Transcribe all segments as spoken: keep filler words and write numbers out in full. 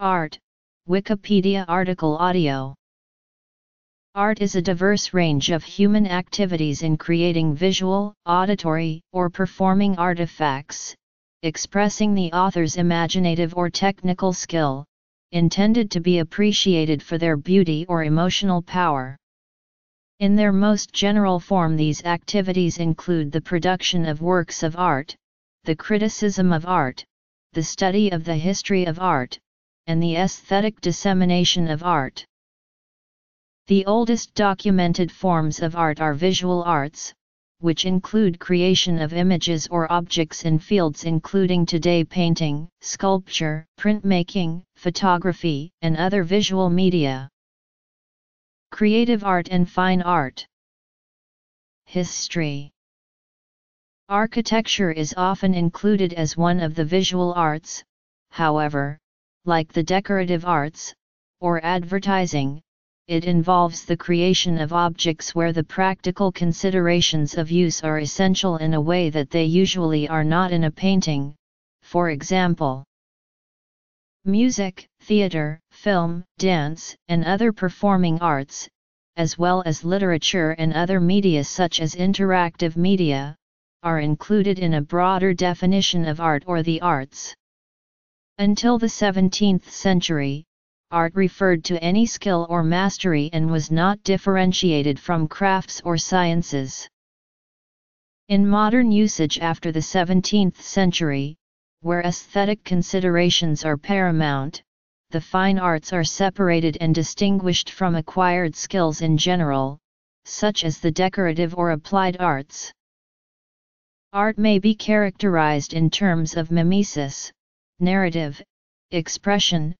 Art, Wikipedia article audio. Art is a diverse range of human activities in creating visual, auditory, or performing artifacts, expressing the author's imaginative or technical skill, intended to be appreciated for their beauty or emotional power. In their most general form, these activities include the production of works of art, the criticism of art, the study of the history of art, and the aesthetic dissemination of art. The oldest documented forms of art are visual arts, which include creation of images or objects in fields including today painting, sculpture, printmaking, photography, and other visual media. Creative art and fine art. History. Architecture is often included as one of the visual arts, however, like the decorative arts, or advertising, it involves the creation of objects where the practical considerations of use are essential in a way that they usually are not in a painting, for example. Music, theater, film, dance, and other performing arts, as well as literature and other media such as interactive media, are included in a broader definition of art or the arts. Until the seventeenth century, art referred to any skill or mastery and was not differentiated from crafts or sciences. In modern usage after the seventeenth century, where aesthetic considerations are paramount, the fine arts are separated and distinguished from acquired skills in general, such as the decorative or applied arts. Art may be characterized in terms of mimesis, narrative, expression,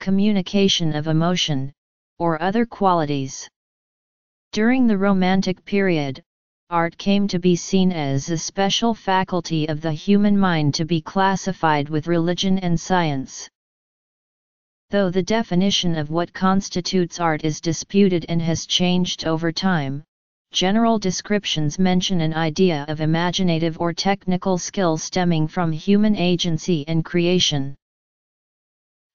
communication of emotion, or other qualities. During the Romantic period, art came to be seen as a special faculty of the human mind to be classified with religion and science. Though the definition of what constitutes art is disputed and has changed over time, general descriptions mention an idea of imaginative or technical skill stemming from human agency and creation.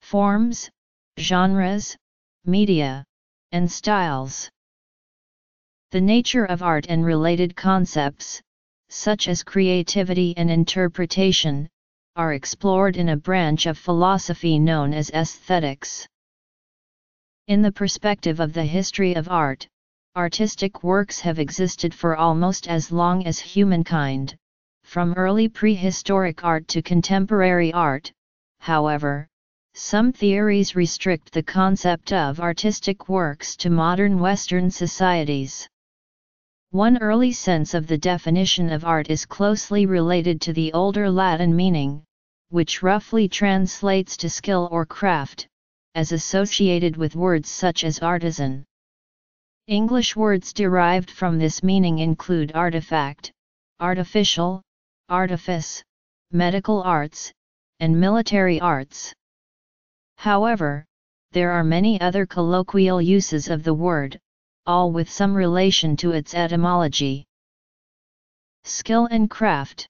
Forms, genres, media, and styles. The nature of art and related concepts, such as creativity and interpretation, are explored in a branch of philosophy known as aesthetics. In the perspective of the history of art, artistic works have existed for almost as long as humankind, from early prehistoric art to contemporary art. However, some theories restrict the concept of artistic works to modern Western societies. One early sense of the definition of art is closely related to the older Latin meaning, which roughly translates to skill or craft, as associated with words such as artisan. English words derived from this meaning include artifact, artificial, artifice, medical arts, and military arts. However, there are many other colloquial uses of the word, all with some relation to its etymology. Skill and craft.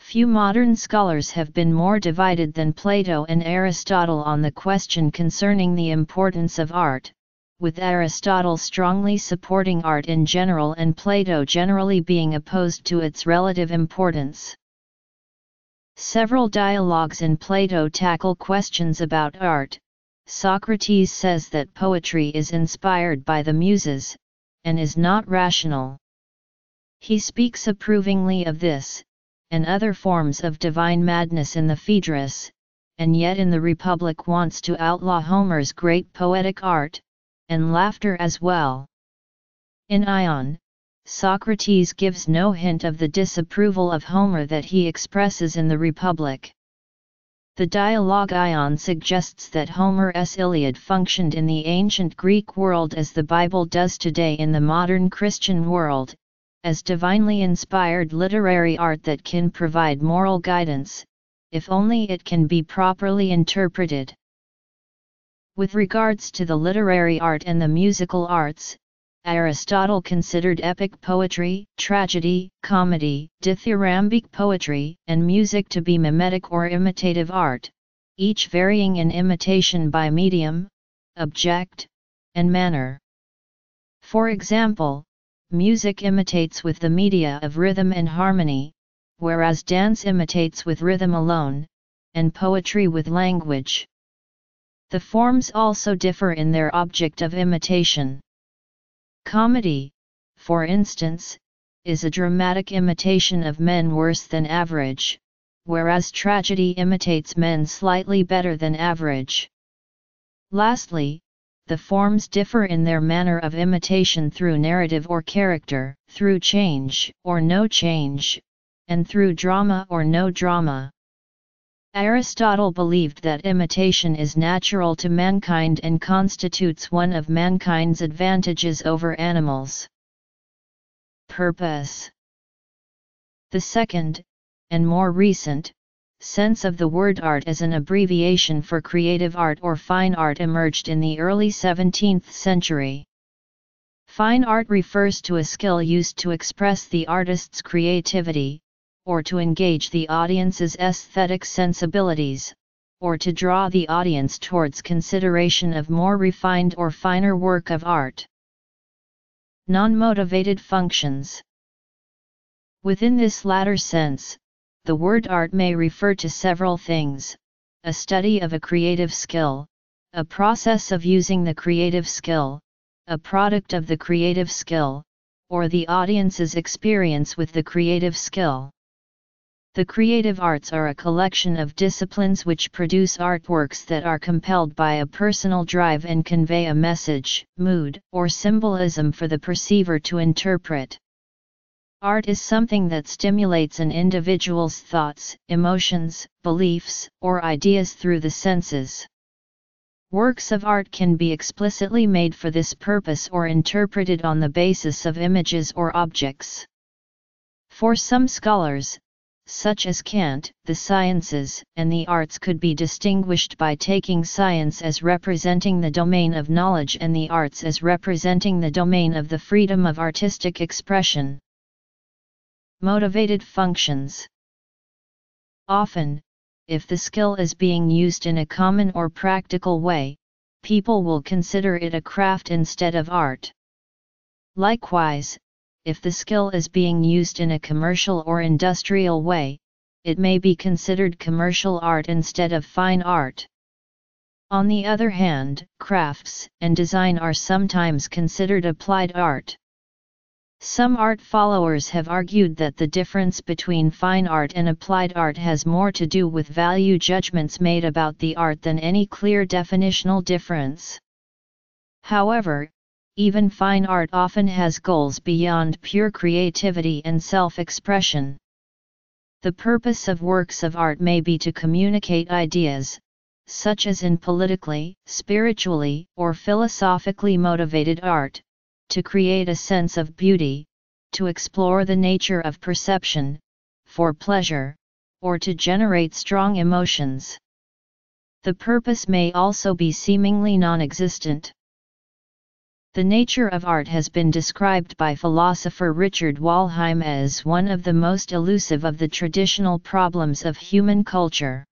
Few modern scholars have been more divided than Plato and Aristotle on the question concerning the importance of art, with Aristotle strongly supporting art in general and Plato generally being opposed to its relative importance. Several dialogues in Plato tackle questions about art. Socrates says that poetry is inspired by the Muses, and is not rational. He speaks approvingly of this, and other forms of divine madness in the Phaedrus, and yet in the Republic wants to outlaw Homer's great poetic art, and laughter as well. In Ion, Socrates gives no hint of the disapproval of Homer that he expresses in the Republic. The dialogue Ion suggests that Homer's Iliad functioned in the ancient Greek world as the Bible does today in the modern Christian world, as divinely inspired literary art that can provide moral guidance, if only it can be properly interpreted. With regards to the literary art and the musical arts, Aristotle considered epic poetry, tragedy, comedy, dithyrambic poetry, and music to be mimetic or imitative art, each varying in imitation by medium, object, and manner. For example, music imitates with the media of rhythm and harmony, whereas dance imitates with rhythm alone, and poetry with language. The forms also differ in their object of imitation. Comedy, for instance, is a dramatic imitation of men worse than average, whereas tragedy imitates men slightly better than average. Lastly, the forms differ in their manner of imitation through narrative or character, through change or no change, and through drama or no drama. Aristotle believed that imitation is natural to mankind and constitutes one of mankind's advantages over animals. Purpose. The second, and more recent, sense of the word art as an abbreviation for creative art or fine art emerged in the early seventeenth century. Fine art refers to a skill used to express the artist's creativity, or to engage the audience's aesthetic sensibilities, or to draw the audience towards consideration of more refined or finer work of art. Non-motivated functions. Within this latter sense, the word art may refer to several things: a study of a creative skill, a process of using the creative skill, a product of the creative skill, or the audience's experience with the creative skill. The creative arts are a collection of disciplines which produce artworks that are compelled by a personal drive and convey a message, mood, or symbolism for the perceiver to interpret. Art is something that stimulates an individual's thoughts, emotions, beliefs, or ideas through the senses. Works of art can be explicitly made for this purpose or interpreted on the basis of images or objects. For some scholars, such as Kant, the sciences and the arts could be distinguished by taking science as representing the domain of knowledge and the arts as representing the domain of the freedom of artistic expression. Motivated functions. Often, if the skill is being used in a common or practical way, people will consider it a craft instead of art. Likewise, if the skill is being used in a commercial or industrial way, it may be considered commercial art instead of fine art. On the other hand, crafts and design are sometimes considered applied art. Some art followers have argued that the difference between fine art and applied art has more to do with value judgments made about the art than any clear definitional difference. However, even fine art often has goals beyond pure creativity and self-expression. The purpose of works of art may be to communicate ideas, such as in politically, spiritually, or philosophically motivated art, to create a sense of beauty, to explore the nature of perception, for pleasure, or to generate strong emotions. The purpose may also be seemingly non-existent. The nature of art has been described by philosopher Richard Walheim as one of the most elusive of the traditional problems of human culture.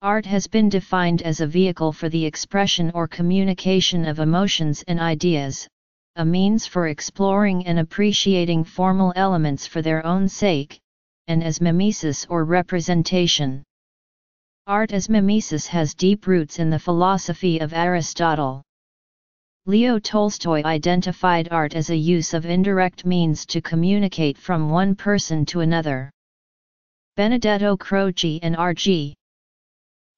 Art has been defined as a vehicle for the expression or communication of emotions and ideas, a means for exploring and appreciating formal elements for their own sake, and as mimesis or representation. Art as mimesis has deep roots in the philosophy of Aristotle. Leo Tolstoy identified art as a use of indirect means to communicate from one person to another. Benedetto Croce and R G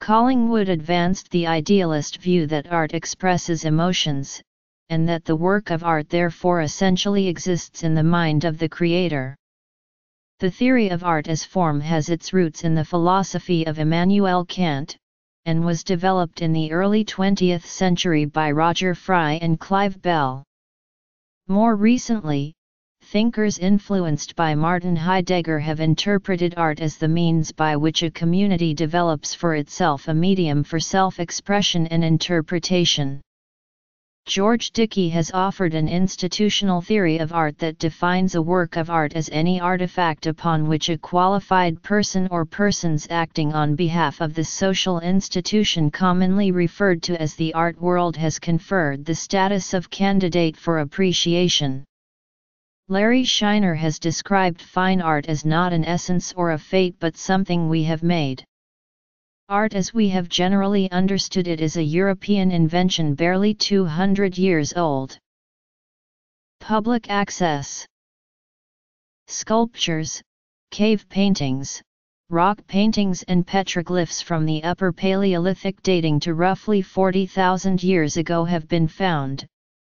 Collingwood advanced the idealist view that art expresses emotions, and that the work of art therefore essentially exists in the mind of the creator. The theory of art as form has its roots in the philosophy of Immanuel Kant, and was developed in the early twentieth century by Roger Fry and Clive Bell. More recently, thinkers influenced by Martin Heidegger have interpreted art as the means by which a community develops for itself a medium for self-expression and interpretation. George Dickey has offered an institutional theory of art that defines a work of art as any artifact upon which a qualified person or persons acting on behalf of the social institution commonly referred to as the art world has conferred the status of candidate for appreciation. Larry Shiner has described fine art as not an essence or a fate but something we have made. Art as we have generally understood it is a European invention barely two hundred years old. Public access. Sculptures, cave paintings, rock paintings and petroglyphs from the Upper Paleolithic dating to roughly forty thousand years ago have been found,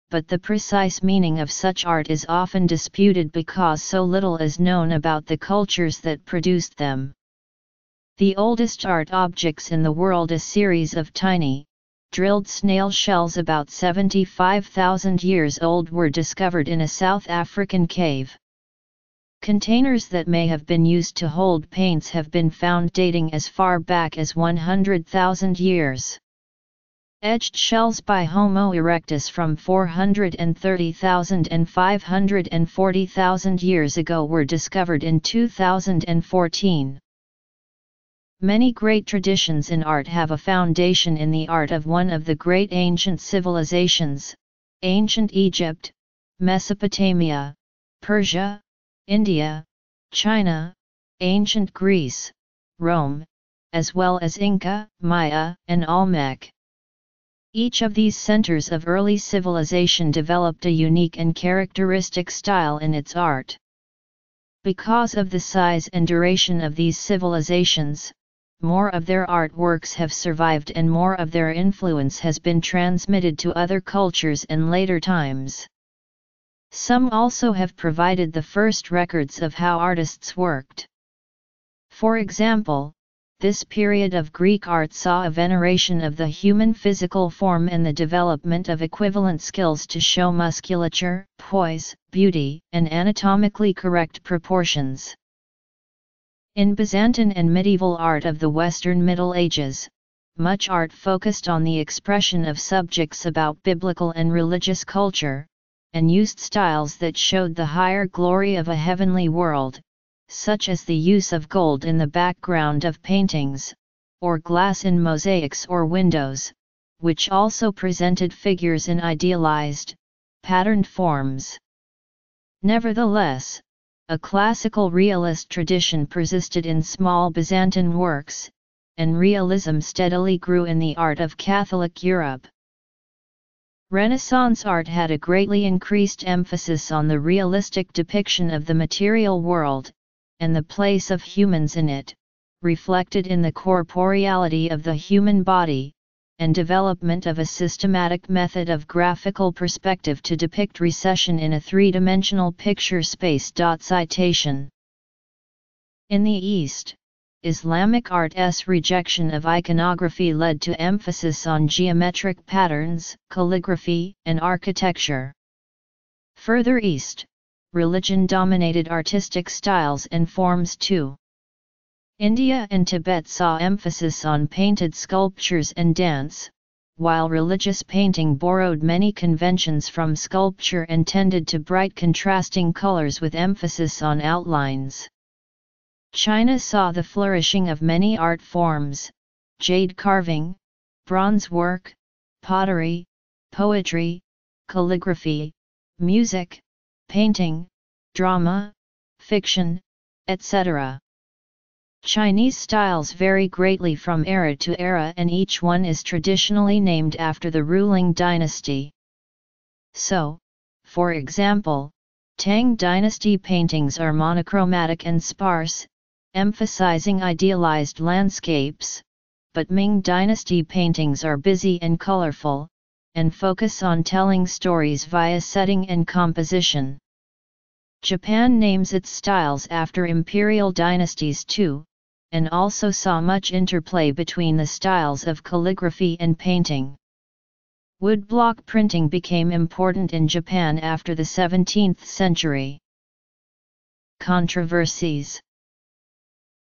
but the precise meaning of such art is often disputed because so little is known about the cultures that produced them. The oldest art objects in the world, a series of tiny, drilled snail shells about seventy-five thousand years old, were discovered in a South African cave. Containers that may have been used to hold paints have been found dating as far back as one hundred thousand years. Etched shells by Homo erectus from four hundred thirty thousand and five hundred forty thousand years ago were discovered in two thousand fourteen. Many great traditions in art have a foundation in the art of one of the great ancient civilizations, ancient Egypt, Mesopotamia, Persia, India, China, ancient Greece, Rome, as well as Inca, Maya, and Olmec. Each of these centers of early civilization developed a unique and characteristic style in its art. Because of the size and duration of these civilizations, more of their artworks have survived and more of their influence has been transmitted to other cultures in later times. Some also have provided the first records of how artists worked. For example, this period of Greek art saw a veneration of the human physical form and the development of equivalent skills to show musculature, poise, beauty, and anatomically correct proportions. In Byzantine and medieval art of the Western Middle Ages, much art focused on the expression of subjects about biblical and religious culture, and used styles that showed the higher glory of a heavenly world, such as the use of gold in the background of paintings, or glass in mosaics or windows, which also presented figures in idealized, patterned forms. Nevertheless, a classical realist tradition persisted in small Byzantine works, and realism steadily grew in the art of Catholic Europe. Renaissance art had a greatly increased emphasis on the realistic depiction of the material world, and the place of humans in it, reflected in the corporeality of the human body, and development of a systematic method of graphical perspective to depict recession in a three-dimensional picture space. Citation. In the East, Islamic art's rejection of iconography led to emphasis on geometric patterns, calligraphy, and architecture. Further east, religion dominated artistic styles and forms too. India and Tibet saw emphasis on painted sculptures and dance, while religious painting borrowed many conventions from sculpture and tended to bright contrasting colors with emphasis on outlines. China saw the flourishing of many art forms: jade carving, bronze work, pottery, poetry, calligraphy, music, painting, drama, fiction, et cetera. Chinese styles vary greatly from era to era and each one is traditionally named after the ruling dynasty. So, for example, Tang dynasty paintings are monochromatic and sparse, emphasizing idealized landscapes, but Ming dynasty paintings are busy and colorful, and focus on telling stories via setting and composition. Japan names its styles after imperial dynasties too, and also saw much interplay between the styles of calligraphy and painting. Woodblock printing became important in Japan after the seventeenth century. Controversies.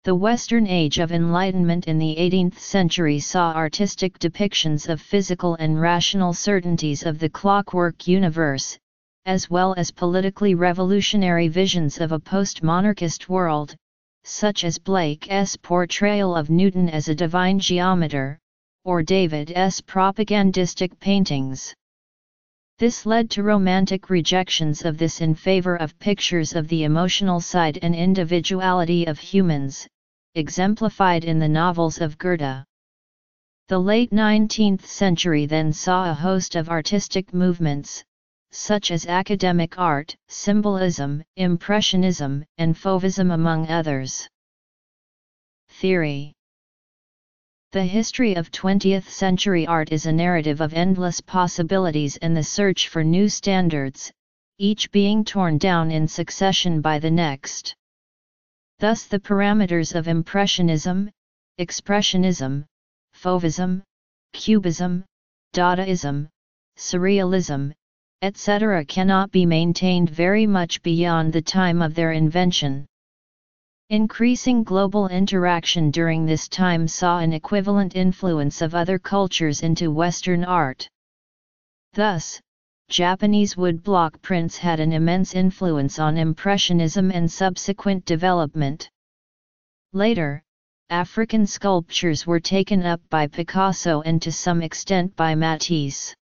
The Western Age of Enlightenment in the eighteenth century saw artistic depictions of physical and rational certainties of the clockwork universe, as well as politically revolutionary visions of a post-monarchist world, such as Blake's portrayal of Newton as a divine geometer, or David's propagandistic paintings. This led to romantic rejections of this in favor of pictures of the emotional side and individuality of humans, exemplified in the novels of Goethe. The late nineteenth century then saw a host of artistic movements, such as academic art, symbolism, impressionism, and fauvism among others. Theory. The history of twentieth-century art is a narrative of endless possibilities and the search for new standards, each being torn down in succession by the next. Thus the parameters of Impressionism, Expressionism, Fauvism, Cubism, Dadaism, Surrealism, et cetera cannot be maintained very much beyond the time of their invention. Increasing global interaction during this time saw an equivalent influence of other cultures into Western art. Thus, Japanese woodblock prints had an immense influence on Impressionism and subsequent development. Later, African sculptures were taken up by Picasso and to some extent by Matisse.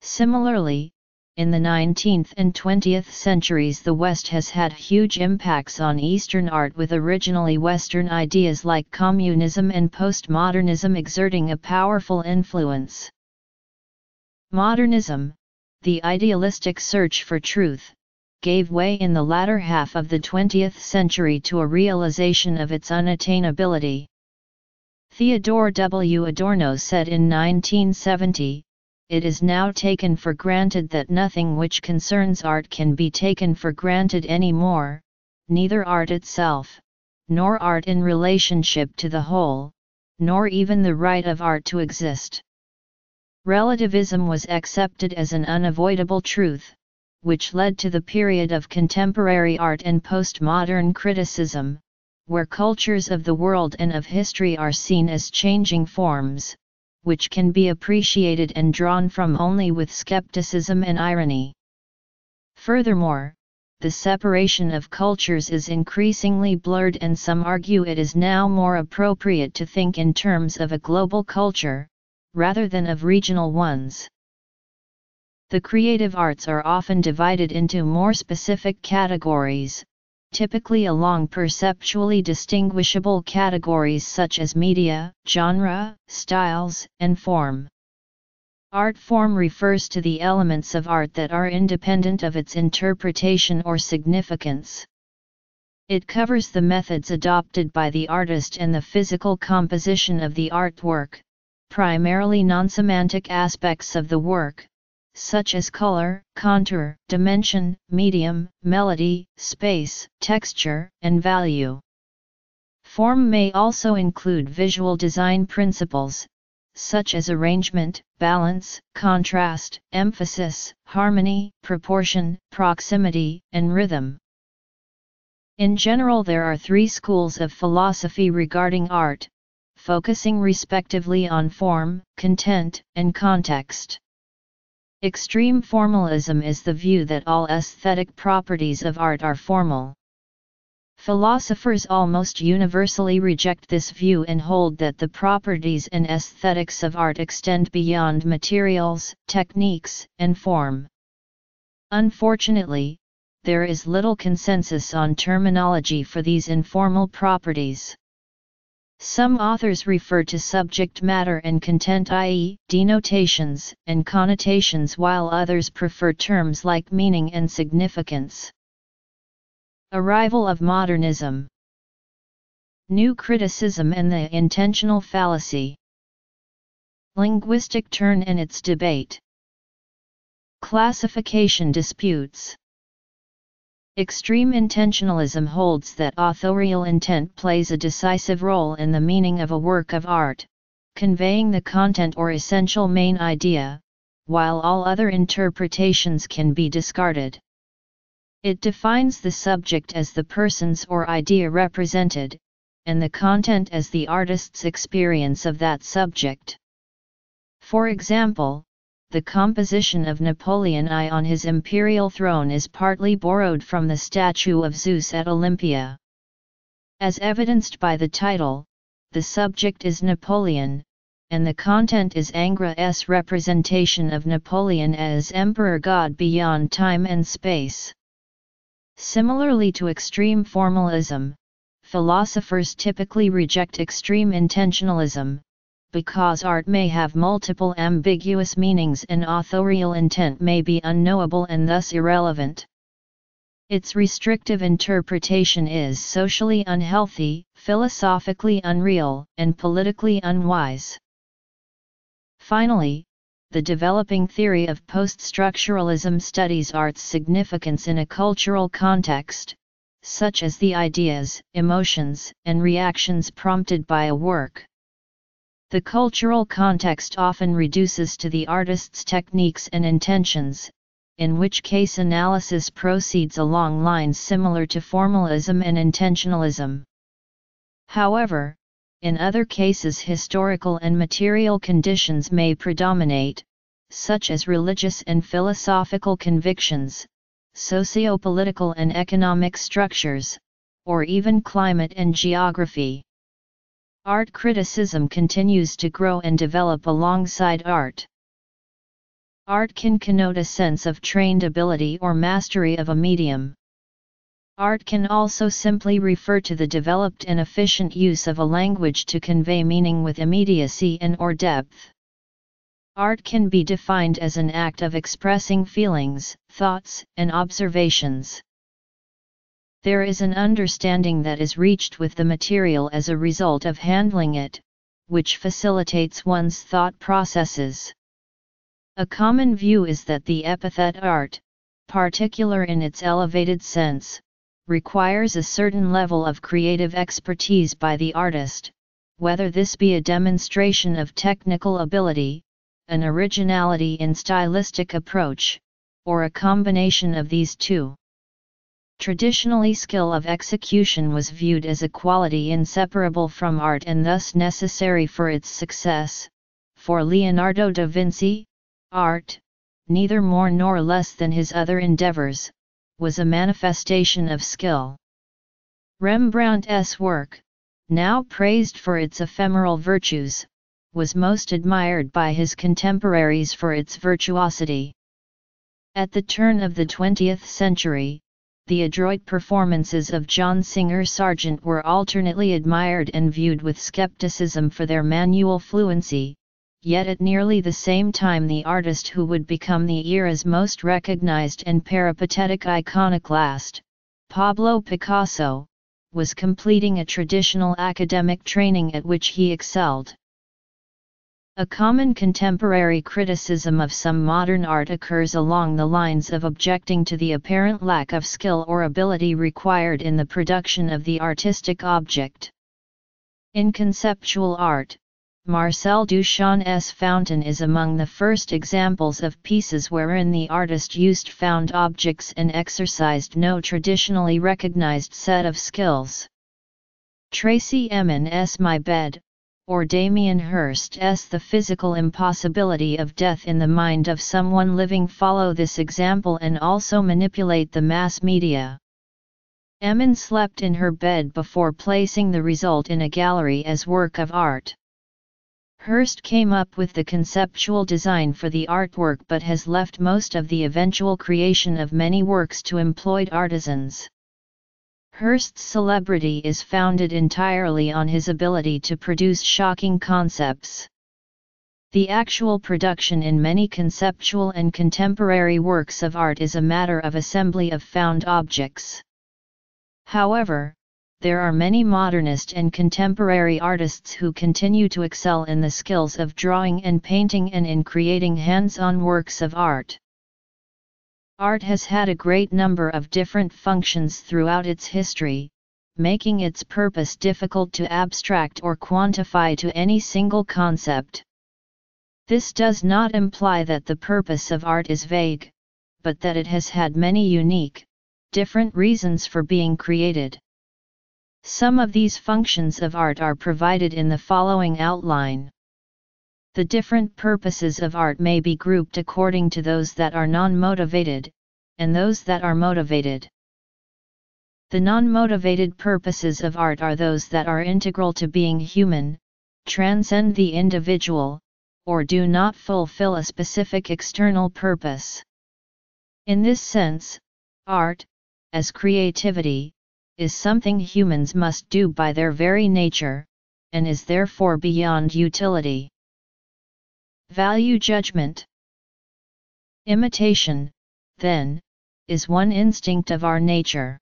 Similarly, in the nineteenth and twentieth centuries, the West has had huge impacts on Eastern art, with originally Western ideas like communism and postmodernism exerting a powerful influence. Modernism, the idealistic search for truth, gave way in the latter half of the twentieth century to a realization of its unattainability. Theodore W. Adorno said in nineteen seventy, "It is now taken for granted that nothing which concerns art can be taken for granted anymore, neither art itself, nor art in relationship to the whole, nor even the right of art to exist." Relativism was accepted as an unavoidable truth, which led to the period of contemporary art and postmodern criticism, where cultures of the world and of history are seen as changing forms, which can be appreciated and drawn from only with skepticism and irony. Furthermore, the separation of cultures is increasingly blurred, and some argue it is now more appropriate to think in terms of a global culture, rather than of regional ones. The creative arts are often divided into more specific categories, typically along perceptually distinguishable categories such as media, genre, styles, and form. Art form refers to the elements of art that are independent of its interpretation or significance. It covers the methods adopted by the artist and the physical composition of the artwork, primarily non-semantic aspects of the work, such as color, contour, dimension, medium, melody, space, texture, and value. Form may also include visual design principles, such as arrangement, balance, contrast, emphasis, harmony, proportion, proximity, and rhythm. In general, there are three schools of philosophy regarding art, focusing respectively on form, content, and context. Extreme formalism is the view that all aesthetic properties of art are formal. Philosophers almost universally reject this view and hold that the properties and aesthetics of art extend beyond materials, techniques, and form. Unfortunately, there is little consensus on terminology for these informal properties. Some authors refer to subject matter and content, that is, denotations and connotations, while others prefer terms like meaning and significance. Arrival of Modernism. New criticism and the intentional fallacy. Linguistic turn and its debate. Classification disputes. Extreme intentionalism holds that authorial intent plays a decisive role in the meaning of a work of art, conveying the content or essential main idea, while all other interpretations can be discarded. It defines the subject as the persons or idea represented, and the content as the artist's experience of that subject. For example, the composition of Napoleon the First on his imperial throne is partly borrowed from the statue of Zeus at Olympia. As evidenced by the title, the subject is Napoleon, and the content is Ingres' representation of Napoleon as emperor god beyond time and space. Similarly to extreme formalism, philosophers typically reject extreme intentionalism, because art may have multiple ambiguous meanings and authorial intent may be unknowable and thus irrelevant. Its restrictive interpretation is socially unhealthy, philosophically unreal, and politically unwise. Finally, the developing theory of post-structuralism studies art's significance in a cultural context, such as the ideas, emotions, and reactions prompted by a work. The cultural context often reduces to the artist's techniques and intentions, in which case analysis proceeds along lines similar to formalism and intentionalism. However, in other cases historical and material conditions may predominate, such as religious and philosophical convictions, socio-political and economic structures, or even climate and geography. Art criticism continues to grow and develop alongside art. Art can connote a sense of trained ability or mastery of a medium. Art can also simply refer to the developed and efficient use of a language to convey meaning with immediacy and/or depth. Art can be defined as an act of expressing feelings, thoughts, and observations. There is an understanding that is reached with the material as a result of handling it, which facilitates one's thought processes. A common view is that the epithet art, particular in its elevated sense, requires a certain level of creative expertise by the artist, whether this be a demonstration of technical ability, an originality in stylistic approach, or a combination of these two. Traditionally, skill of execution was viewed as a quality inseparable from art and thus necessary for its success. For Leonardo da Vinci, art, neither more nor less than his other endeavors, was a manifestation of skill. Rembrandt's work, now praised for its ephemeral virtues, was most admired by his contemporaries for its virtuosity. At the turn of the twentieth century, the adroit performances of John Singer Sargent were alternately admired and viewed with skepticism for their manual fluency, yet at nearly the same time the artist who would become the era's most recognized and peripatetic iconoclast, Pablo Picasso, was completing a traditional academic training at which he excelled. A common contemporary criticism of some modern art occurs along the lines of objecting to the apparent lack of skill or ability required in the production of the artistic object. In conceptual art, Marcel Duchamp's Fountain is among the first examples of pieces wherein the artist used found objects and exercised no traditionally recognized set of skills. Tracey Emin's My Bed, or Damien Hirst's The Physical Impossibility of Death in the Mind of Someone Living follow this example and also manipulate the mass media. Emin slept in her bed before placing the result in a gallery as work of art. Hirst came up with the conceptual design for the artwork but has left most of the eventual creation of many works to employed artisans. Hirst's celebrity is founded entirely on his ability to produce shocking concepts. The actual production in many conceptual and contemporary works of art is a matter of assembly of found objects. However, there are many modernist and contemporary artists who continue to excel in the skills of drawing and painting and in creating hands-on works of art. Art has had a great number of different functions throughout its history, making its purpose difficult to abstract or quantify to any single concept. This does not imply that the purpose of art is vague, but that it has had many unique, different reasons for being created. Some of these functions of art are provided in the following outline. The different purposes of art may be grouped according to those that are non-motivated, and those that are motivated. The non-motivated purposes of art are those that are integral to being human, transcend the individual, or do not fulfill a specific external purpose. In this sense, art, as creativity, is something humans must do by their very nature, and is therefore beyond utility. Value judgment. Imitation, then, is one instinct of our nature.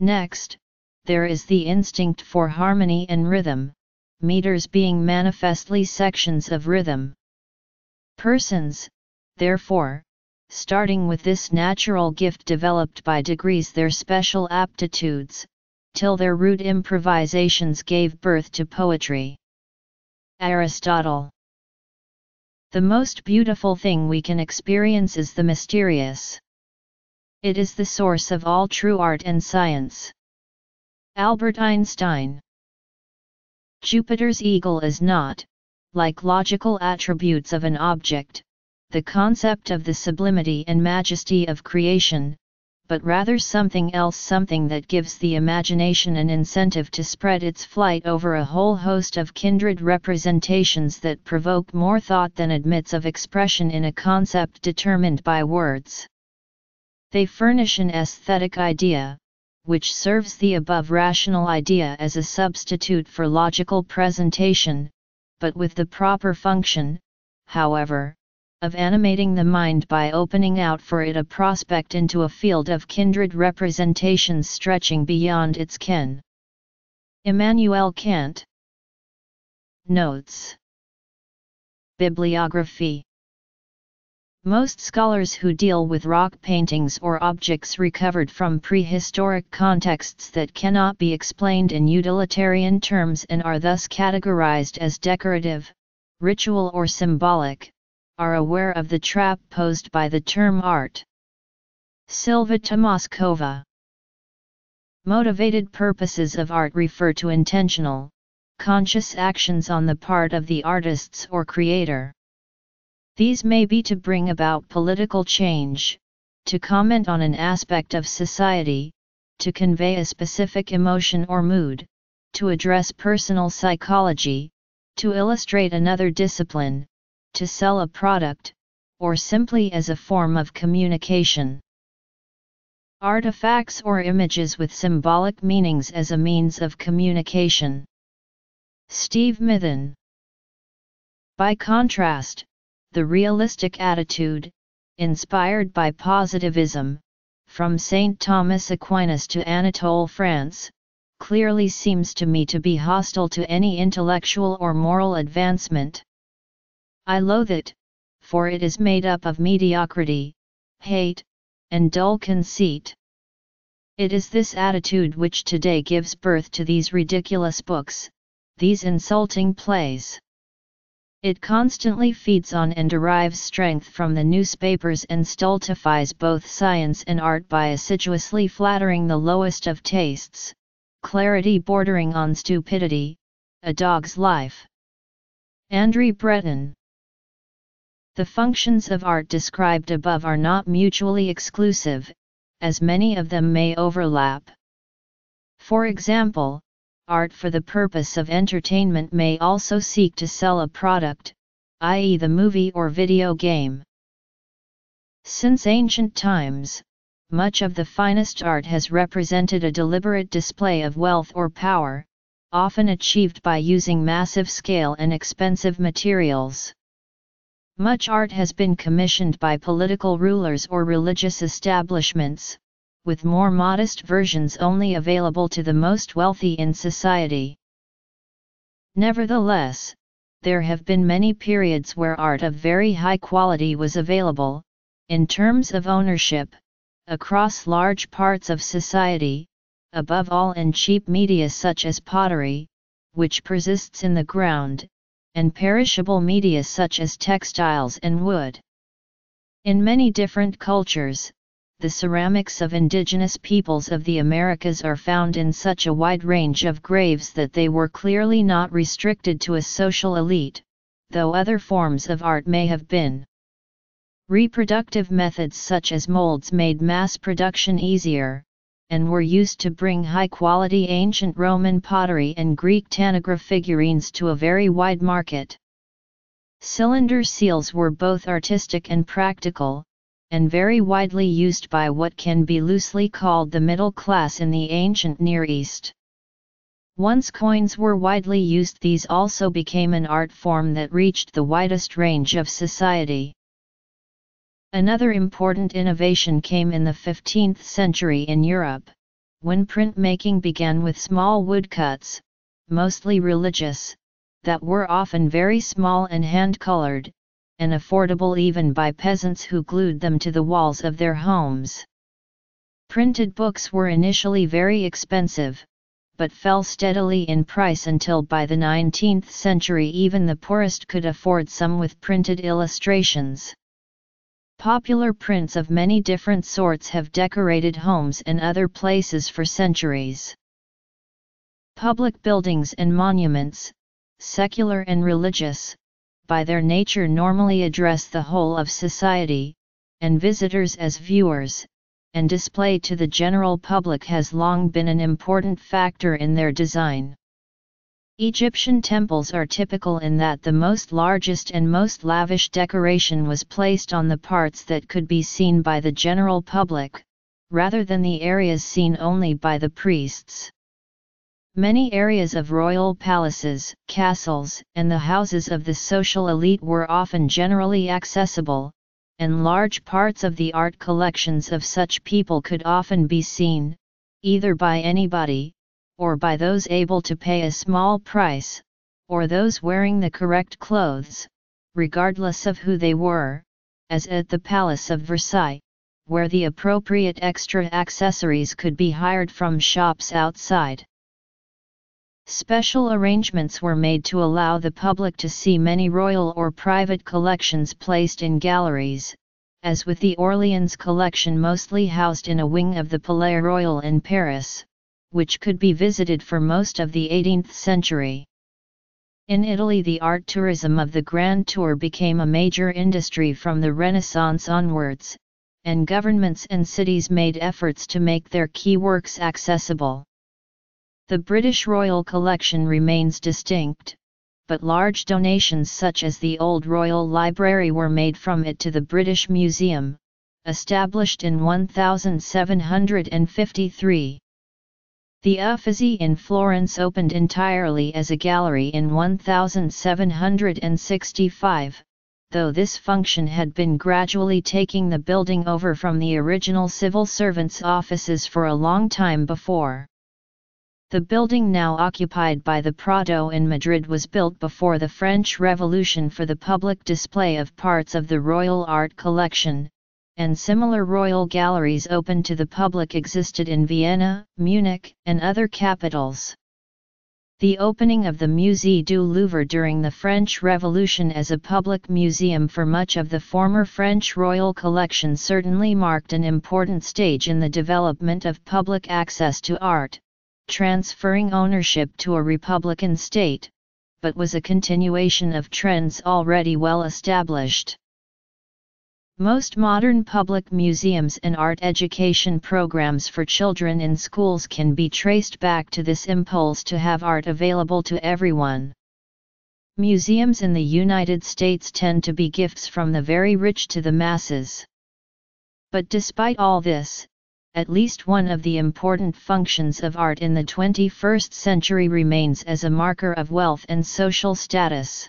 Next, there is the instinct for harmony and rhythm, meters being manifestly sections of rhythm. Persons, therefore, starting with this natural gift developed by degrees their special aptitudes, till their rude improvisations gave birth to poetry. Aristotle. The most beautiful thing we can experience is the mysterious. It is the source of all true art and science. Albert Einstein. Jupiter's eagle is not, like logical attributes of an object, the concept of the sublimity and majesty of creation, but rather something else, something that gives the imagination an incentive to spread its flight over a whole host of kindred representations that provoke more thought than admits of expression in a concept determined by words. They furnish an aesthetic idea, which serves the above rational idea as a substitute for logical presentation, but with the proper function, however, of animating the mind by opening out for it a prospect into a field of kindred representations stretching beyond its ken. Immanuel Kant. Notes. Bibliography. Most scholars who deal with rock paintings or objects recovered from prehistoric contexts that cannot be explained in utilitarian terms and are thus categorized as decorative, ritual or symbolic, are aware of the trap posed by the term art. Silva Tomaskova. Motivated purposes of art refer to intentional, conscious actions on the part of the artists or creator. These may be to bring about political change, to comment on an aspect of society, to convey a specific emotion or mood, to address personal psychology, to illustrate another discipline, to sell a product, or simply as a form of communication. Artifacts or images with symbolic meanings as a means of communication. Steve Mithin. By contrast, the realistic attitude, inspired by positivism, from Saint Thomas Aquinas to Anatole France, clearly seems to me to be hostile to any intellectual or moral advancement. I loathe it, for it is made up of mediocrity, hate, and dull conceit. It is this attitude which today gives birth to these ridiculous books, these insulting plays. It constantly feeds on and derives strength from the newspapers and stultifies both science and art by assiduously flattering the lowest of tastes, clarity bordering on stupidity, a dog's life. André Breton. The functions of art described above are not mutually exclusive, as many of them may overlap. For example, art for the purpose of entertainment may also seek to sell a product, that is the movie or video game. Since ancient times, much of the finest art has represented a deliberate display of wealth or power, often achieved by using massive scale and expensive materials. Much art has been commissioned by political rulers or religious establishments, with more modest versions only available to the most wealthy in society. Nevertheless, there have been many periods where art of very high quality was available, in terms of ownership, across large parts of society, above all in cheap media such as pottery, which persists in the ground, and perishable media such as textiles and wood. In many different cultures, the ceramics of indigenous peoples of the Americas are found in such a wide range of graves that they were clearly not restricted to a social elite, though other forms of art may have been. Reproductive methods such as molds made mass production easier, and were used to bring high-quality ancient Roman pottery and Greek tanagra figurines to a very wide market. Cylinder seals were both artistic and practical, and very widely used by what can be loosely called the middle class in the ancient Near East. Once coins were widely used, these also became an art form that reached the widest range of society. Another important innovation came in the fifteenth century in Europe, when printmaking began with small woodcuts, mostly religious, that were often very small and hand-colored, and affordable even by peasants who glued them to the walls of their homes. Printed books were initially very expensive, but fell steadily in price until by the nineteenth century even the poorest could afford some with printed illustrations. Popular prints of many different sorts have decorated homes and other places for centuries. Public buildings and monuments, secular and religious, by their nature normally address the whole of society, and visitors as viewers, and display to the general public has long been an important factor in their design. Egyptian temples are typical in that the most largest and most lavish decoration was placed on the parts that could be seen by the general public, rather than the areas seen only by the priests. Many areas of royal palaces, castles, and the houses of the social elite were often generally accessible, and large parts of the art collections of such people could often be seen, either by anybody, or by those able to pay a small price, or those wearing the correct clothes, regardless of who they were, as at the Palace of Versailles, where the appropriate extra accessories could be hired from shops outside. Special arrangements were made to allow the public to see many royal or private collections placed in galleries, as with the Orleans collection mostly housed in a wing of the Palais Royal in Paris, which could be visited for most of the eighteenth century. In Italy, the art tourism of the Grand Tour became a major industry from the Renaissance onwards, and governments and cities made efforts to make their key works accessible. The British royal collection remains distinct, but large donations such as the Old Royal Library were made from it to the British Museum, established in one thousand seven hundred fifty-three. The Uffizi in Florence opened entirely as a gallery in one thousand seven hundred sixty-five, though this function had been gradually taking the building over from the original civil servants' offices for a long time before. The building now occupied by the Prado in Madrid was built before the French Revolution for the public display of parts of the royal art collection, and similar royal galleries open to the public existed in Vienna, Munich, and other capitals. The opening of the Musée du Louvre during the French Revolution as a public museum for much of the former French royal collection certainly marked an important stage in the development of public access to art, transferring ownership to a republican state, but was a continuation of trends already well established. Most modern public museums and art education programs for children in schools can be traced back to this impulse to have art available to everyone. Museums in the United States tend to be gifts from the very rich to the masses. But despite all this, at least one of the important functions of art in the twenty-first century remains as a marker of wealth and social status.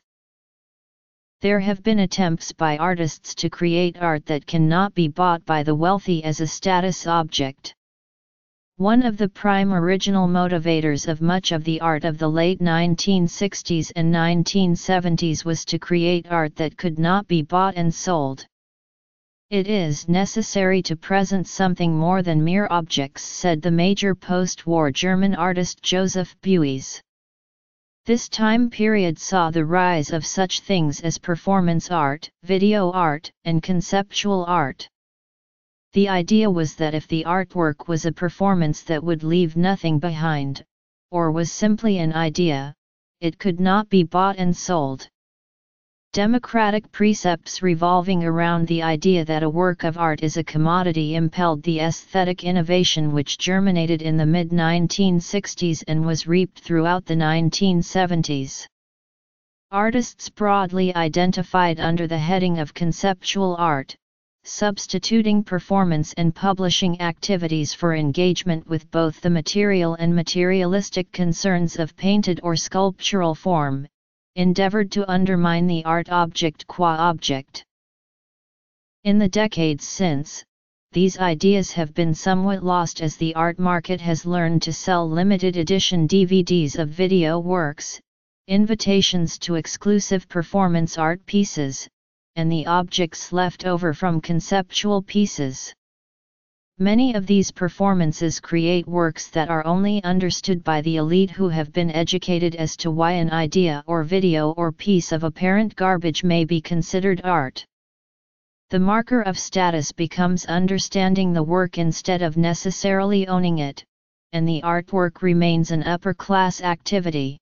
There have been attempts by artists to create art that cannot be bought by the wealthy as a status object. One of the prime original motivators of much of the art of the late nineteen sixties and nineteen seventies was to create art that could not be bought and sold. "It is necessary to present something more than mere objects," said the major post-war German artist Joseph Beuys. This time period saw the rise of such things as performance art, video art, and conceptual art. the idea was that if the artwork was a performance that would leave nothing behind, or was simply an idea, it could not be bought and sold. Democratic precepts revolving around the idea that a work of art is a commodity impelled the aesthetic innovation which germinated in the mid nineteen sixties and was reaped throughout the nineteen seventies. Artists broadly identified under the heading of conceptual art, substituting performance and publishing activities for engagement with both the material and materialistic concerns of painted or sculptural form, endeavored to undermine the art object qua object. In the decades since, these ideas have been somewhat lost as the art market has learned to sell limited edition D V Ds of video works, invitations to exclusive performance art pieces, and the objects left over from conceptual pieces. Many of these performances create works that are only understood by the elite who have been educated as to why an idea or video or piece of apparent garbage may be considered art. The marker of status becomes understanding the work instead of necessarily owning it, and the artwork remains an upper-class activity.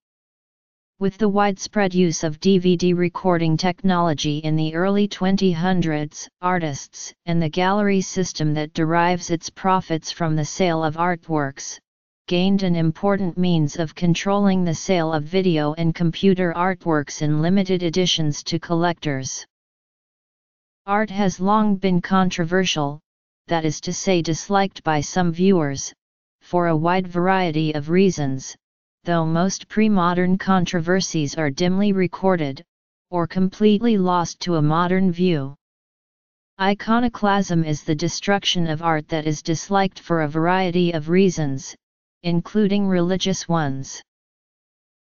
With the widespread use of D V D recording technology in the early twenty hundreds, artists and the gallery system that derives its profits from the sale of artworks, gained an important means of controlling the sale of video and computer artworks in limited editions to collectors. Art has long been controversial, that is to say disliked by some viewers, for a wide variety of reasons, though most pre-modern controversies are dimly recorded, or completely lost to a modern view. Iconoclasm is the destruction of art that is disliked for a variety of reasons, including religious ones.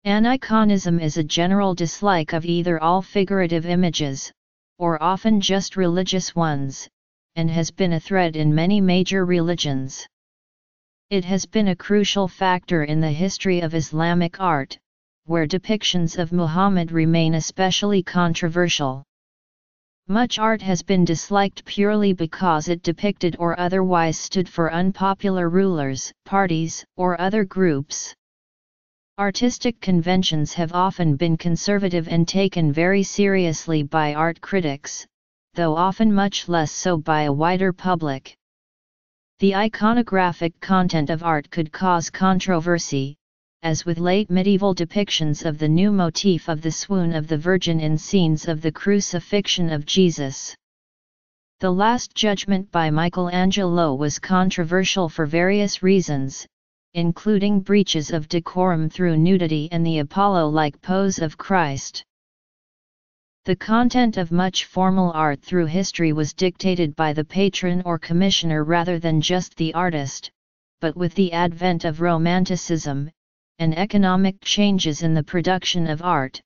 Aniconism is a general dislike of either all figurative images, or often just religious ones, and has been a thread in many major religions. It has been a crucial factor in the history of Islamic art, where depictions of Muhammad remain especially controversial. Much art has been disliked purely because it depicted or otherwise stood for unpopular rulers, parties, or other groups. Artistic conventions have often been conservative and taken very seriously by art critics, though often much less so by a wider public. The iconographic content of art could cause controversy, as with late medieval depictions of the new motif of the swoon of the Virgin in scenes of the crucifixion of Jesus. The Last Judgment by Michelangelo was controversial for various reasons, including breaches of decorum through nudity and the Apollo-like pose of Christ. The content of much formal art through history was dictated by the patron or commissioner rather than just the artist, but with the advent of Romanticism, and economic changes in the production of art,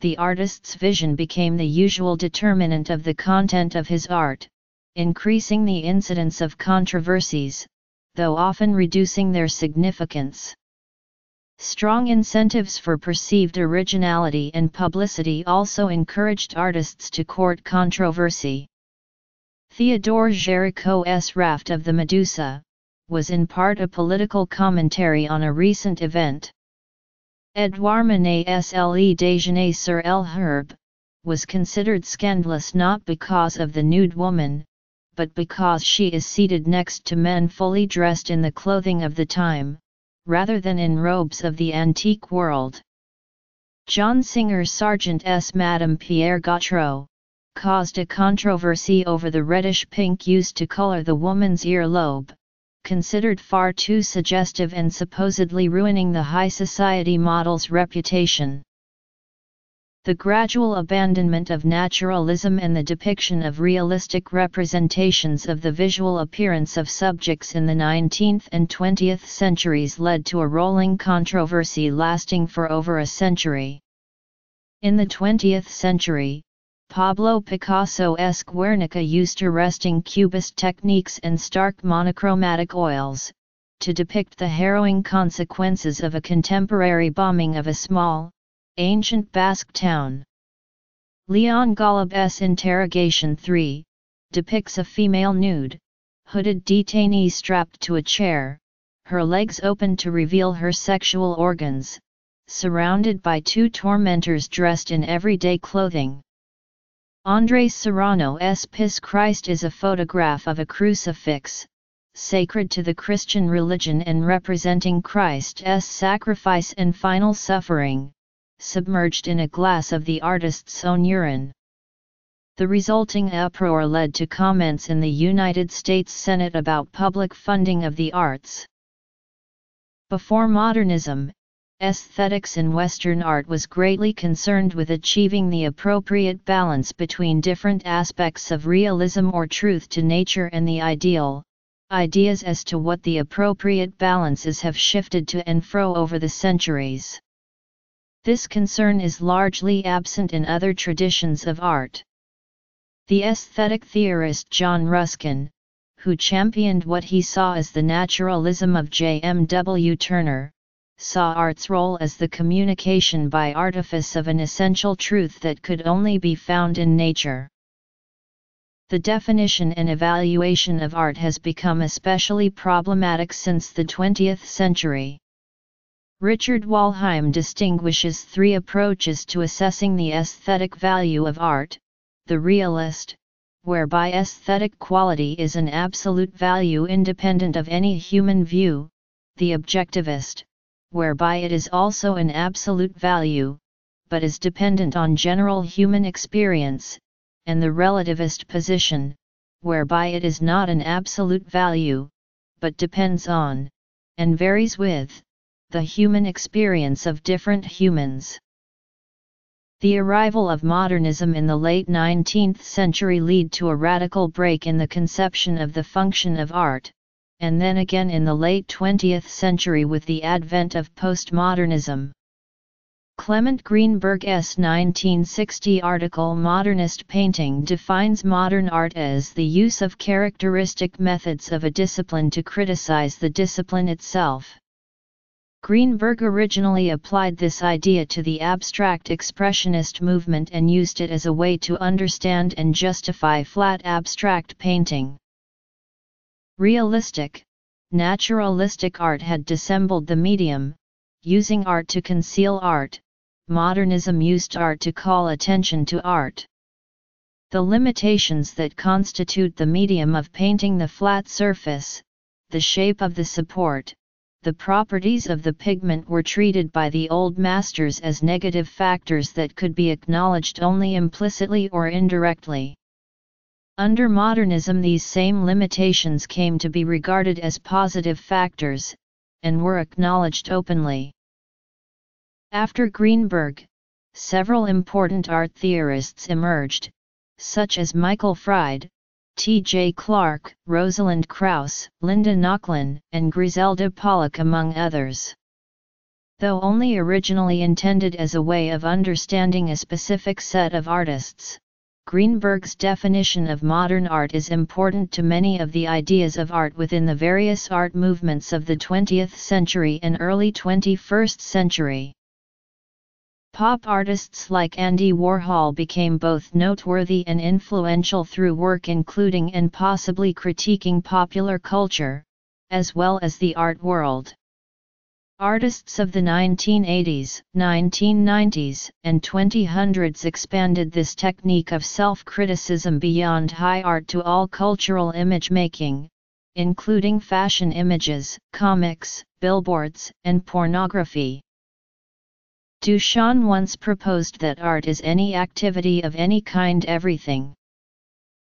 the artist's vision became the usual determinant of the content of his art, increasing the incidence of controversies, though often reducing their significance. Strong incentives for perceived originality and publicity also encouraged artists to court controversy. Theodore Géricault's Raft of the Medusa was in part a political commentary on a recent event. Édouard Manet's Le Déjeuner sur l'herbe was considered scandalous not because of the nude woman, but because she is seated next to men fully dressed in the clothing of the time, rather than in robes of the antique world. John Singer Sargent's Madame Pierre Gautreau caused a controversy over the reddish-pink used to color the woman's earlobe, considered far too suggestive and supposedly ruining the high society model's reputation. The gradual abandonment of naturalism and the depiction of realistic representations of the visual appearance of subjects in the nineteenth and twentieth centuries led to a rolling controversy lasting for over a century. In the twentieth century, Pablo Picasso's Guernica used arresting cubist techniques and stark monochromatic oils, to depict the harrowing consequences of a contemporary bombing of a small, ancient Basque town. Leon Golub's Interrogation three depicts a female nude, hooded detainee strapped to a chair, her legs open to reveal her sexual organs, surrounded by two tormentors dressed in everyday clothing. Andres Serrano's Piss Christ is a photograph of a crucifix, sacred to the Christian religion and representing Christ's sacrifice and final suffering, submerged in a glass of the artist's own urine. The resulting uproar led to comments in the United States Senate about public funding of the arts. Before modernism, aesthetics in Western art was greatly concerned with achieving the appropriate balance between different aspects of realism or truth to nature and the ideal. Ideas as to what the appropriate balances have shifted to and fro over the centuries. This concern is largely absent in other traditions of art. The aesthetic theorist John Ruskin, who championed what he saw as the naturalism of J M W Turner, saw art's role as the communication by artifice of an essential truth that could only be found in nature. The definition and evaluation of art has become especially problematic since the twentieth century. Richard Walheim distinguishes three approaches to assessing the aesthetic value of art: the realist, whereby aesthetic quality is an absolute value independent of any human view; the objectivist, whereby it is also an absolute value, but is dependent on general human experience; and the relativist position, whereby it is not an absolute value, but depends on, and varies with, the human experience of different humans. The arrival of modernism in the late nineteenth century led to a radical break in the conception of the function of art, and then again in the late twentieth century with the advent of postmodernism. Clement Greenberg's nineteen sixty article Modernist Painting defines modern art as the use of characteristic methods of a discipline to criticize the discipline itself. Greenberg originally applied this idea to the abstract expressionist movement and used it as a way to understand and justify flat abstract painting. Realistic, naturalistic art had dissembled the medium, using art to conceal art; modernism used art to call attention to art. The limitations that constitute the medium of painting — the flat surface, the shape of the support, the properties of the pigment — were treated by the old masters as negative factors that could be acknowledged only implicitly or indirectly. Under modernism, these same limitations came to be regarded as positive factors, and were acknowledged openly. After Greenberg, several important art theorists emerged, such as Michael Fried, T J Clark, Rosalind Krauss, Linda Nochlin, and Griselda Pollock, among others. Though only originally intended as a way of understanding a specific set of artists, Greenberg's definition of modern art is important to many of the ideas of art within the various art movements of the twentieth century and early twenty-first century. Pop artists like Andy Warhol became both noteworthy and influential through work including and possibly critiquing popular culture, as well as the art world. Artists of the nineteen eighties, nineteen nineties, and twenty hundreds expanded this technique of self-criticism beyond high art to all cultural image-making, including fashion images, comics, billboards, and pornography. Duchamp once proposed that art is any activity of any kind, everything.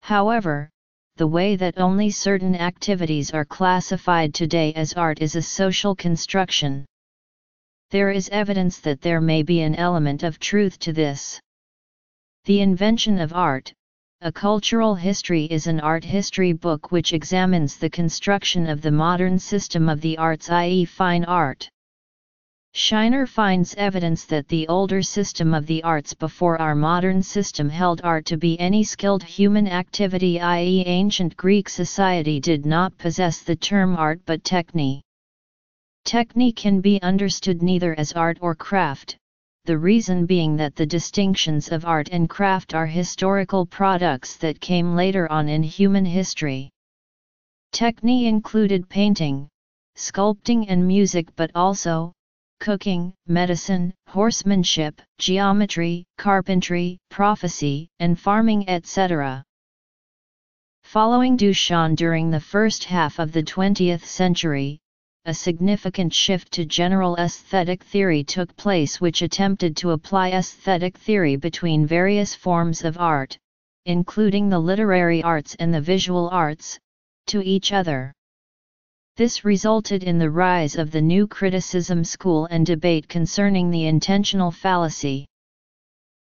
However, the way that only certain activities are classified today as art is a social construction. There is evidence that there may be an element of truth to this. The Invention of Art: A Cultural History is an art history book which examines the construction of the modern system of the arts, that is fine art. Shiner finds evidence that the older system of the arts before our modern system held art to be any skilled human activity, that is ancient Greek society did not possess the term art but techne. Techne can be understood neither as art or craft, the reason being that the distinctions of art and craft are historical products that came later on in human history. Technique included painting, sculpting and music, but also cooking, medicine, horsemanship, geometry, carpentry, prophecy, and farming, et cetera. Following Dushan during the first half of the twentieth century, a significant shift to general aesthetic theory took place, which attempted to apply aesthetic theory between various forms of art, including the literary arts and the visual arts, to each other. This resulted in the rise of the new criticism school and debate concerning the intentional fallacy.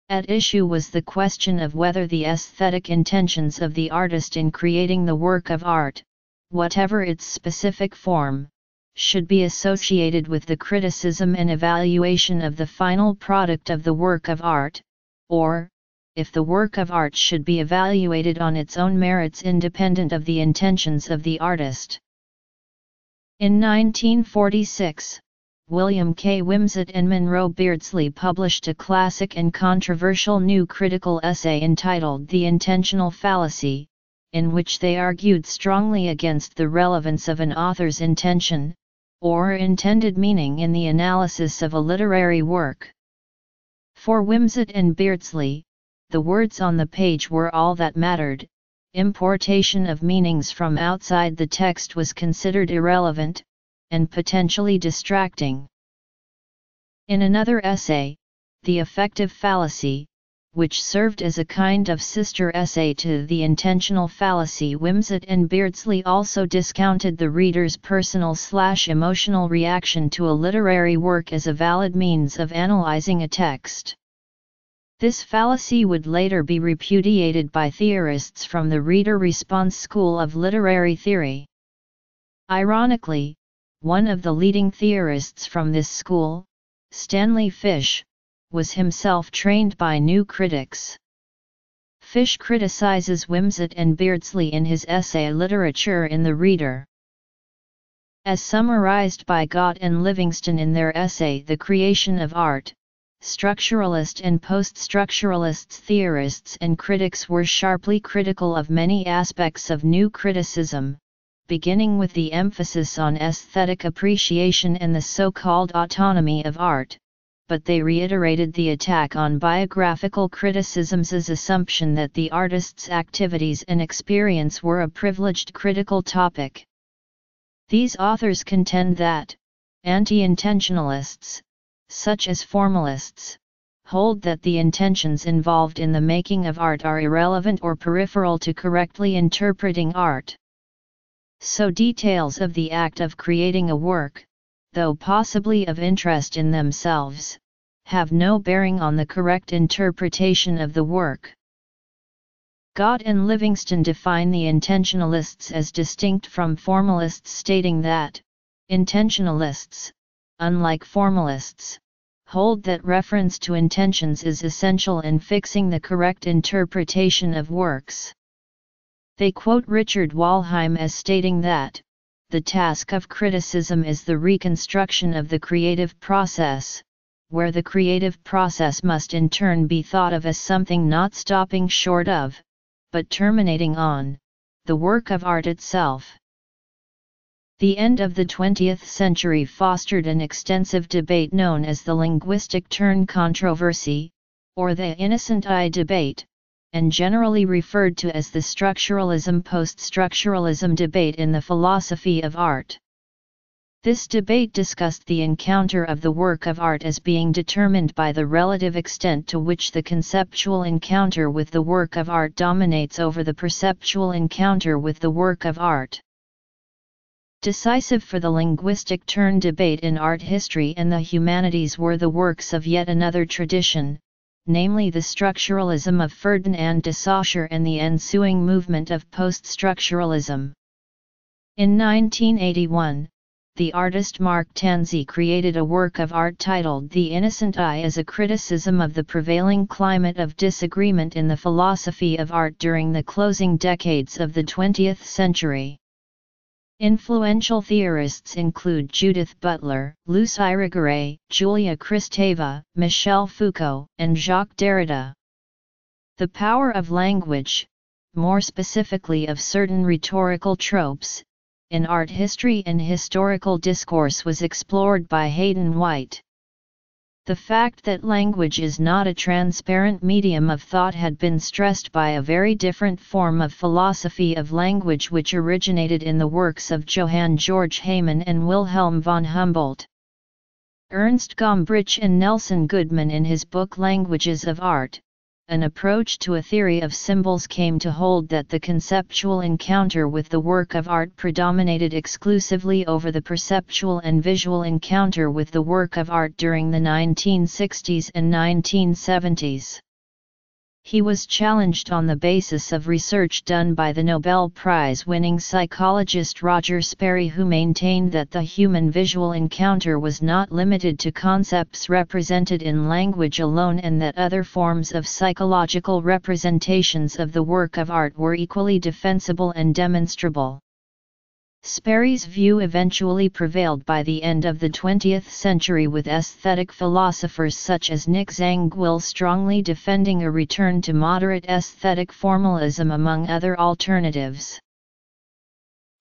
At issue was the question of whether the aesthetic intentions of the artist in creating the work of art, whatever its specific form, should be associated with the criticism and evaluation of the final product of the work of art, or if the work of art should be evaluated on its own merits independent of the intentions of the artist. In nineteen forty-six, William K. Wimsett and Monroe Beardsley published a classic and controversial new critical essay entitled The Intentional Fallacy, in which they argued strongly against the relevance of an author's intention, or intended meaning, in the analysis of a literary work. For Wimsett and Beardsley, the words on the page were all that mattered. Importation of meanings from outside the text was considered irrelevant, and potentially distracting. In another essay, The Affective Fallacy, which served as a kind of sister essay to The Intentional Fallacy, Wimsett and Beardsley also discounted the reader's personal-slash-emotional reaction to a literary work as a valid means of analyzing a text. This fallacy would later be repudiated by theorists from the reader response school of literary theory. Ironically, one of the leading theorists from this school, Stanley Fish, was himself trained by new critics. Fish criticizes Wimsett and Beardsley in his essay Literature in the Reader. As summarized by Gott and Livingston in their essay The Creation of Art, structuralist and post-structuralists, theorists and critics were sharply critical of many aspects of new criticism, beginning with the emphasis on aesthetic appreciation and the so-called autonomy of art, but they reiterated the attack on biographical criticism's assumption that the artist's activities and experience were a privileged critical topic. These authors contend that anti-intentionalists, such as formalists, hold that the intentions involved in the making of art are irrelevant or peripheral to correctly interpreting art. So details of the act of creating a work, though possibly of interest in themselves, have no bearing on the correct interpretation of the work. Gott and Livingston define the intentionalists as distinct from formalists, stating that intentionalists, unlike formalists, hold that reference to intentions is essential in fixing the correct interpretation of works. They quote Richard Walheim as stating that the task of criticism is the reconstruction of the creative process, where the creative process must in turn be thought of as something not stopping short of, but terminating on, the work of art itself. The end of the twentieth century fostered an extensive debate known as the linguistic turn controversy, or the innocent eye debate, and generally referred to as the structuralism-post-structuralism debate in the philosophy of art. This debate discussed the encounter of the work of art as being determined by the relative extent to which the conceptual encounter with the work of art dominates over the perceptual encounter with the work of art. Decisive for the linguistic turn debate in art history and the humanities were the works of yet another tradition, namely the structuralism of Ferdinand de Saussure and the ensuing movement of post-structuralism. In nineteen eighty-one, the artist Mark Tanzi created a work of art titled The Innocent Eye as a criticism of the prevailing climate of disagreement in the philosophy of art during the closing decades of the twentieth century. Influential theorists include Judith Butler, Luce Irigaray, Julia Kristeva, Michel Foucault, and Jacques Derrida. The power of language, more specifically of certain rhetorical tropes, in art history and historical discourse was explored by Hayden White. The fact that language is not a transparent medium of thought had been stressed by a very different form of philosophy of language which originated in the works of Johann Georg Haymann and Wilhelm von Humboldt. Ernst Gombrich and Nelson Goodman in his book Languages of Art, an approach to a theory of symbols came to hold that the conceptual encounter with the work of art predominated exclusively over the perceptual and visual encounter with the work of art during the nineteen sixties and nineteen seventies. He was challenged on the basis of research done by the Nobel Prize-winning psychologist Roger Sperry, who maintained that the human visual encounter was not limited to concepts represented in language alone and that other forms of psychological representations of the work of art were equally defensible and demonstrable. Sperry's view eventually prevailed by the end of the twentieth century, with aesthetic philosophers such as Nick Zangwill strongly defending a return to moderate aesthetic formalism among other alternatives.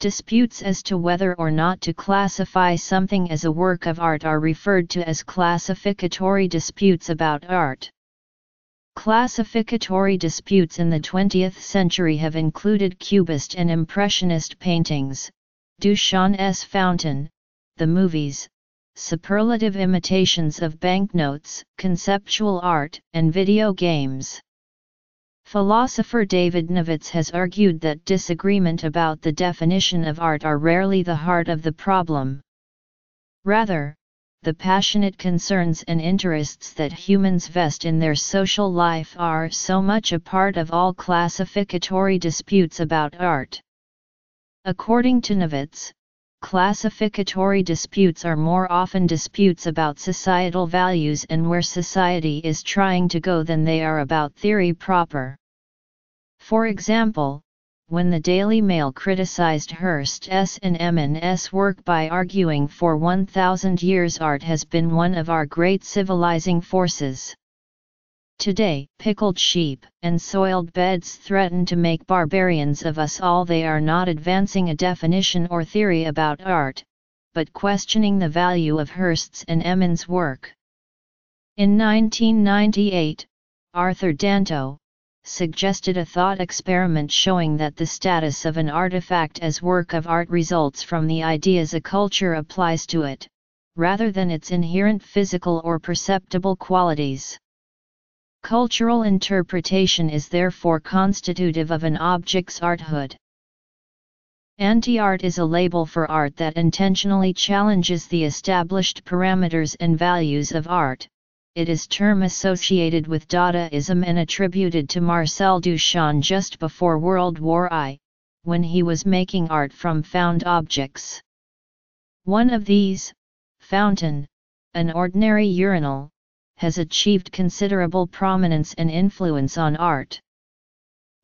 Disputes as to whether or not to classify something as a work of art are referred to as classificatory disputes about art. Classificatory disputes in the twentieth century have included Cubist and Impressionist paintings, Duchamp's Fountain, the movies, superlative imitations of banknotes, conceptual art, and video games. Philosopher David Novitz has argued that disagreement about the definition of art are rarely the heart of the problem. Rather, the passionate concerns and interests that humans vest in their social life are so much a part of all classificatory disputes about art. According to Novitz, classificatory disputes are more often disputes about societal values and where society is trying to go than they are about theory proper. For example, when the Daily Mail criticized Hearst's and Emin's work by arguing for one thousand years art has been one of our great civilizing forces. Today, pickled sheep and soiled beds threaten to make barbarians of us all. They are not advancing a definition or theory about art, but questioning the value of Hearst's and Emin's work. In nineteen ninety-eight, Arthur Danto suggested a thought experiment showing that the status of an artifact as work of art results from the ideas a culture applies to it, rather than its inherent physical or perceptible qualities. Cultural interpretation is therefore constitutive of an object's arthood. Anti-art is a label for art that intentionally challenges the established parameters and values of art. It is a term associated with Dadaism and attributed to Marcel Duchamp just before World War One, when he was making art from found objects. One of these, Fountain, an ordinary urinal, has achieved considerable prominence and influence on art.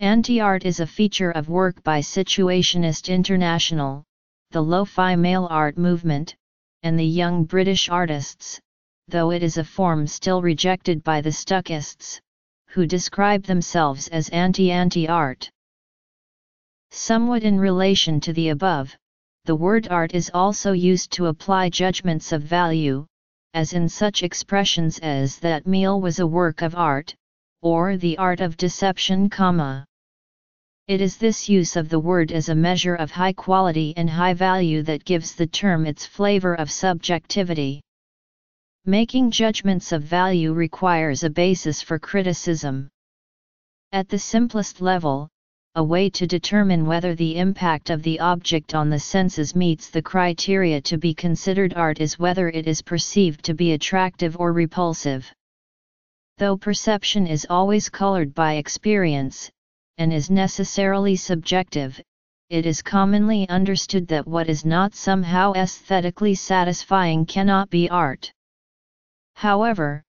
Anti-art is a feature of work by Situationist International, the lo-fi male art movement, and the young British artists, though it is a form still rejected by the Stuckists, who describe themselves as anti-anti-art. Somewhat in relation to the above, the word art is also used to apply judgments of value, as in such expressions as "that meal was a work of art," or "the art of deception," comma. It is this use of the word as a measure of high quality and high value that gives the term its flavor of subjectivity. Making judgments of value requires a basis for criticism. At the simplest level, a way to determine whether the impact of the object on the senses meets the criteria to be considered art is whether it is perceived to be attractive or repulsive. Though perception is always colored by experience, and is necessarily subjective, it is commonly understood that what is not somehow aesthetically satisfying cannot be art. However,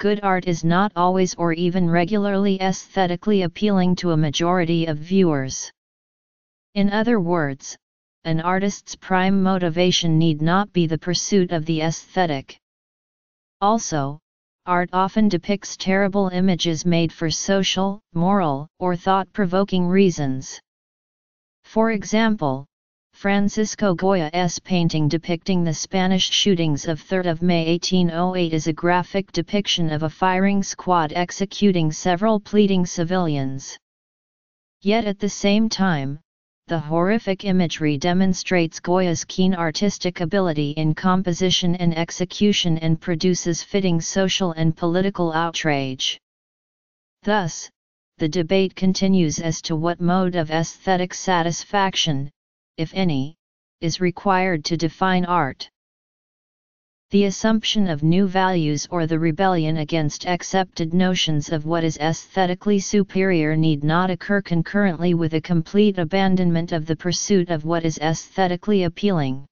good art is not always or even regularly aesthetically appealing to a majority of viewers. In other words, an artist's prime motivation need not be the pursuit of the aesthetic. Also, art often depicts terrible images made for social, moral, or thought-provoking reasons. For example, Francisco Goya's painting depicting the Spanish shootings of third of May eighteen oh eight is a graphic depiction of a firing squad executing several pleading civilians. Yet at the same time, the horrific imagery demonstrates Goya's keen artistic ability in composition and execution and produces fitting social and political outrage. Thus, the debate continues as to what mode of aesthetic satisfaction, if any, is required to define art. The assumption of new values or the rebellion against accepted notions of what is aesthetically superior need not occur concurrently with a complete abandonment of the pursuit of what is aesthetically appealing.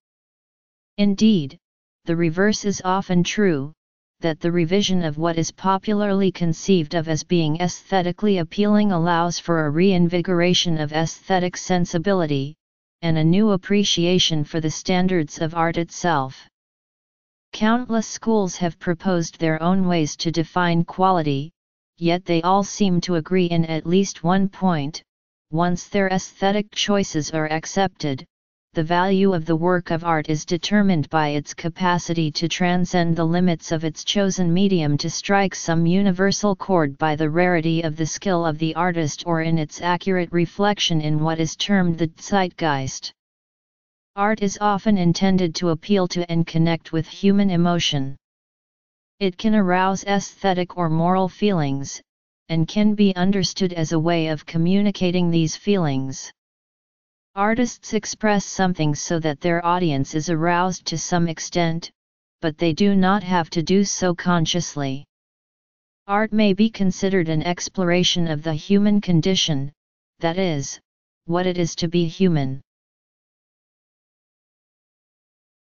Indeed, the reverse is often true, that the revision of what is popularly conceived of as being aesthetically appealing allows for a reinvigoration of aesthetic sensibility, and a new appreciation for the standards of art itself. Countless schools have proposed their own ways to define quality, yet they all seem to agree in at least one point: once their aesthetic choices are accepted, the value of the work of art is determined by its capacity to transcend the limits of its chosen medium, to strike some universal chord by the rarity of the skill of the artist or in its accurate reflection in what is termed the zeitgeist. Art is often intended to appeal to and connect with human emotion. It can arouse aesthetic or moral feelings, and can be understood as a way of communicating these feelings. Artists express something so that their audience is aroused to some extent, but they do not have to do so consciously. Art may be considered an exploration of the human condition, that is, what it is to be human.